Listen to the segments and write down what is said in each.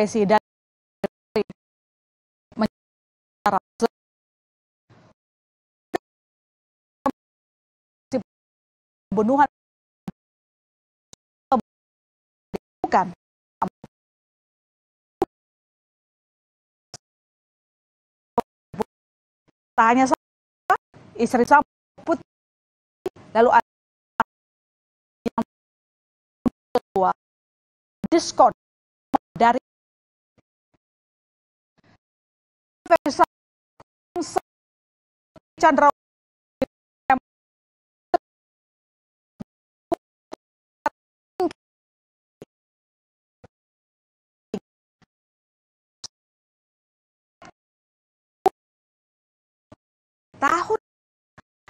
presiden pembunuhan bukan tanya sama istri sama putri lalu ada yang tua diskon dari Chandra tahun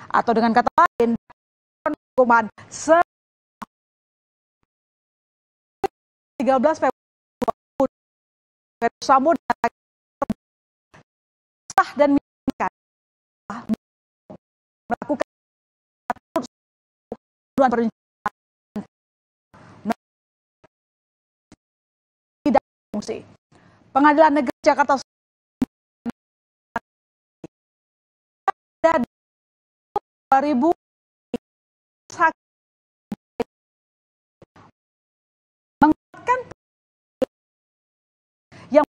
atau dengan kata lain hukuman 13 Februari Ferdi Sambo sah dan meyakinkan melakukan pembunuhan berencana tidak fungsi. Pengadilan Negeri Jakarta dan 2000 menguatkan yang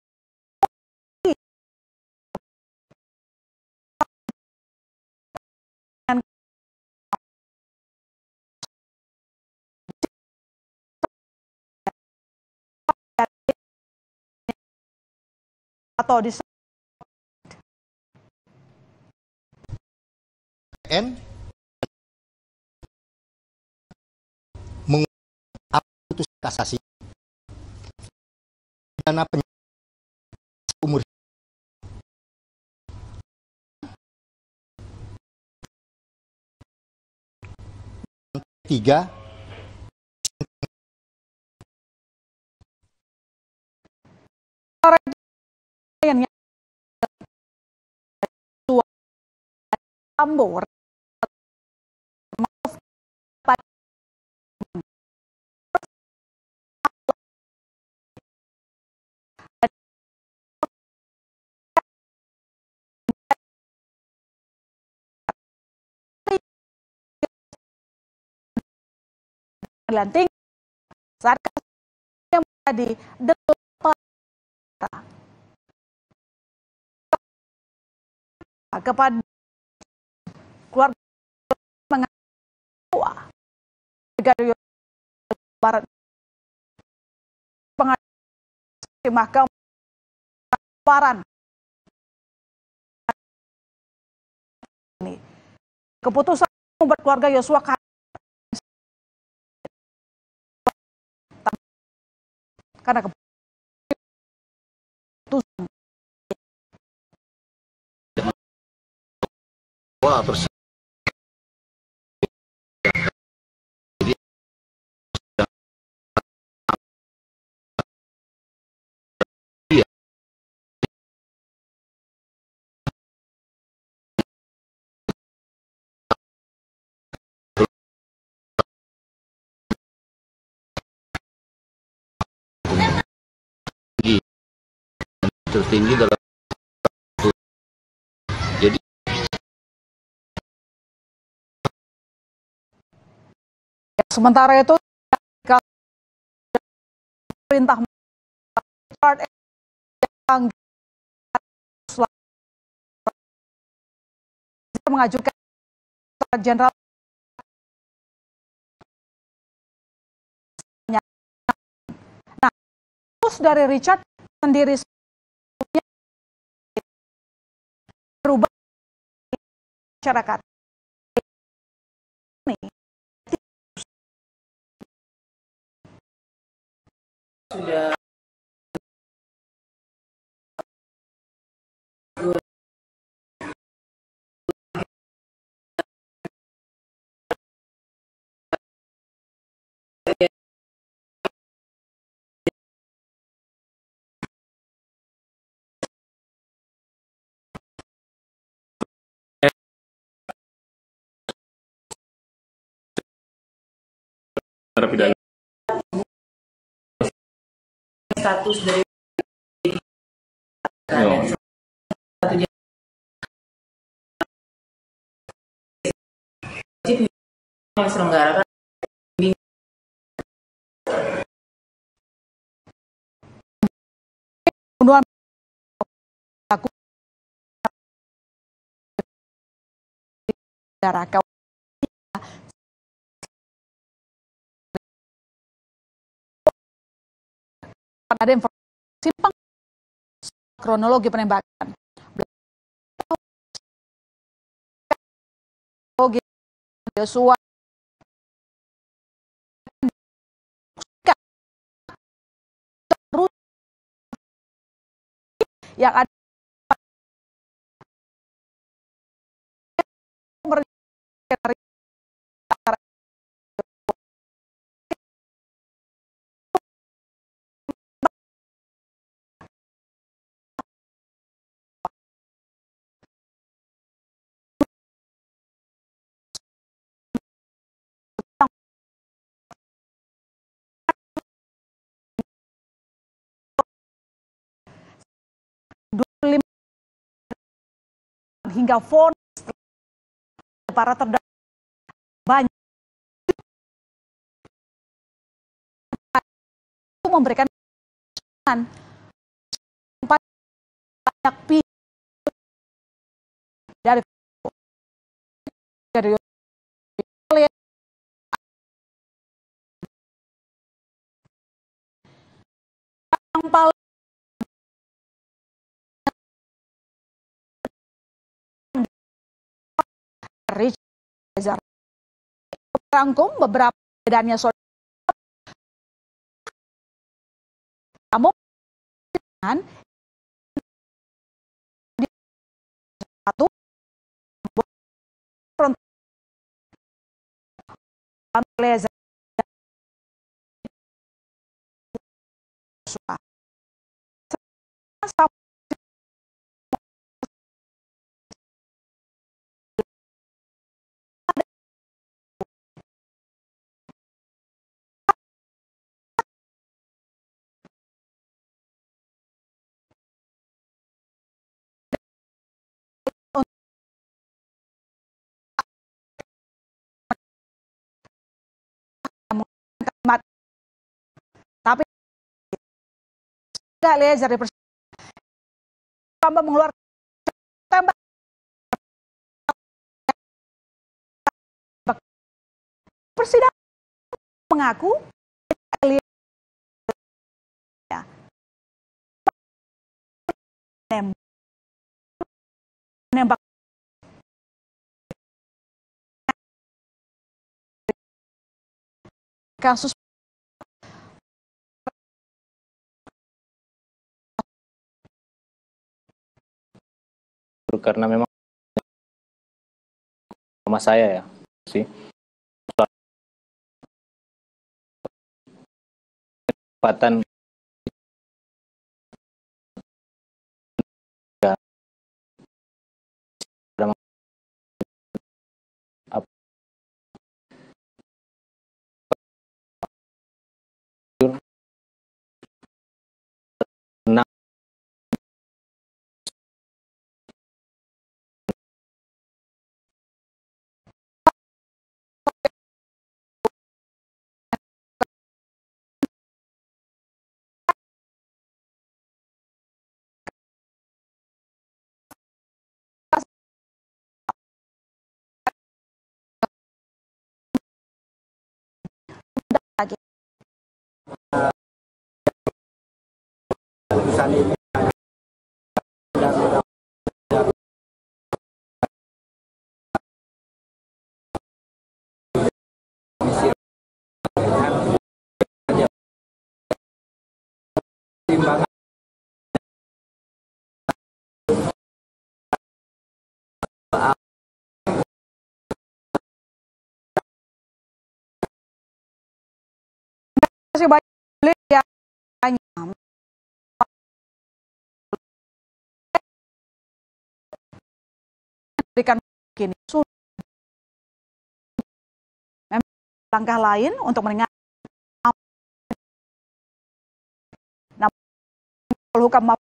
atau di mengubah putusan kasasi dana umur tiga yang tua tambor lanting saat yang menjadi kepada keluarga mengaku negara Barat pengadilan mahkamah paran ini keputusan membuat keluarga Yosua karena keputusan tertinggi dalam jadi sementara itu perintah mengajukan Jenderal nah terus dari Richard sendiri berubah masyarakat ini sudah status dari Selenggarakan pembunuhan aku darah kau ada informasi simpang kronologi penembakan Joshua yang ada hingga vonis para terdakwa banyak itu memberikan banyak pihak dari yang paling rangkum beberapa bedanya saudara kamu dengan satu lezer tidak lezer di tambah mengeluarkan tembak persidangan mengaku menembak kasus karena memang sama saya ya sih kesempatan ya keputusan ini timbangan masih banyak ya hanya berikan kini langkah lain untuk mendengar namun hukum